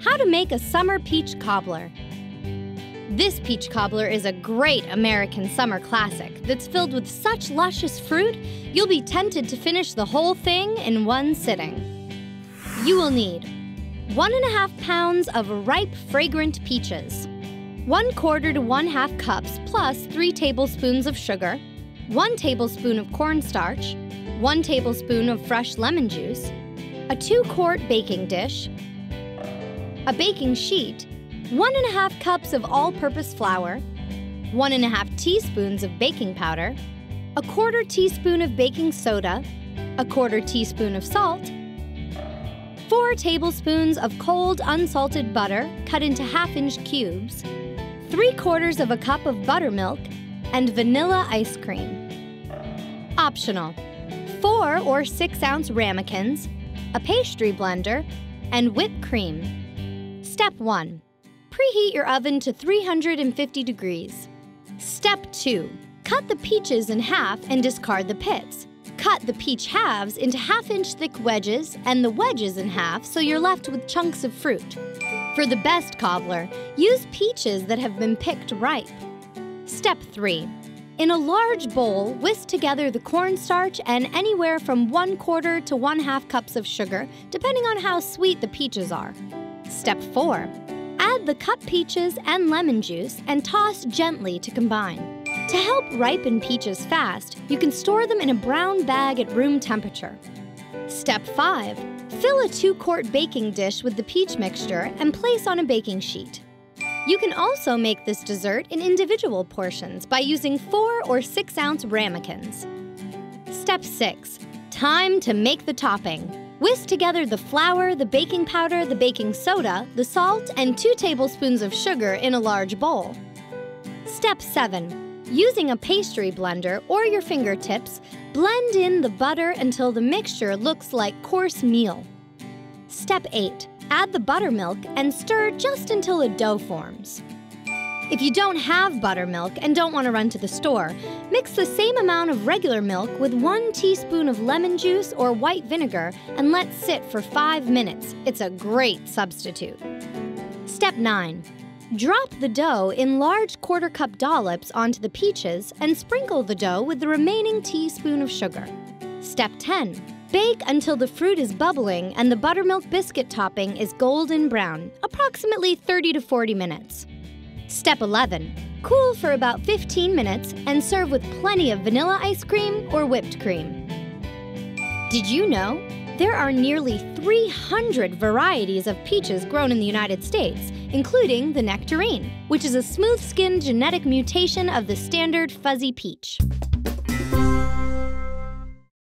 How to make a summer peach cobbler. This peach cobbler is a great American summer classic that's filled with such luscious fruit, you'll be tempted to finish the whole thing in one sitting. You will need 1.5 pounds of ripe, fragrant peaches, 1/4 to 1/2 cups plus 3 tablespoons of sugar, 1 tablespoon of cornstarch, 1 tablespoon of fresh lemon juice, a 2-quart baking dish, a baking sheet, 1.5 cups of all-purpose flour, 1.5 teaspoons of baking powder, 1/4 teaspoon of baking soda, 1/4 teaspoon of salt, 4 tablespoons of cold, unsalted butter cut into 1/2-inch cubes, 3/4 cup of buttermilk, and vanilla ice cream. Optional: 4 or 6-ounce ramekins, a pastry blender, and whipped cream. Step 1. Preheat your oven to 350 degrees. Step 2. Cut the peaches in half and discard the pits. Cut the peach halves into 1/2-inch thick wedges and the wedges in half so you're left with chunks of fruit. For the best cobbler, use peaches that have been picked ripe. Step 3. In a large bowl, whisk together the cornstarch and anywhere from 1/4 to 1/2 cups of sugar, depending on how sweet the peaches are. Step 4. Add the cut peaches and lemon juice and toss gently to combine. To help ripen peaches fast, you can store them in a brown bag at room temperature. Step 5. Fill a 2-quart baking dish with the peach mixture and place on a baking sheet. You can also make this dessert in individual portions by using 4 or 6-ounce ramekins. Step 6. Time to make the topping. Whisk together the flour, the baking powder, the baking soda, the salt, and 2 tablespoons of sugar in a large bowl. Step 7. Using a pastry blender or your fingertips, blend in the butter until the mixture looks like coarse meal. Step 8. Add the buttermilk and stir just until a dough forms. If you don't have buttermilk and don't want to run to the store, mix the same amount of regular milk with 1 teaspoon of lemon juice or white vinegar and let sit for 5 minutes. It's a great substitute. Step 9. Drop the dough in large 1/4-cup dollops onto the peaches and sprinkle the dough with the remaining teaspoon of sugar. Step 10. Bake until the fruit is bubbling and the buttermilk biscuit topping is golden brown, approximately 30 to 40 minutes. Step 11. Cool for about 15 minutes and serve with plenty of vanilla ice cream or whipped cream. Did you know there are nearly 300 varieties of peaches grown in the United States, including the nectarine, which is a smooth-skinned genetic mutation of the standard fuzzy peach.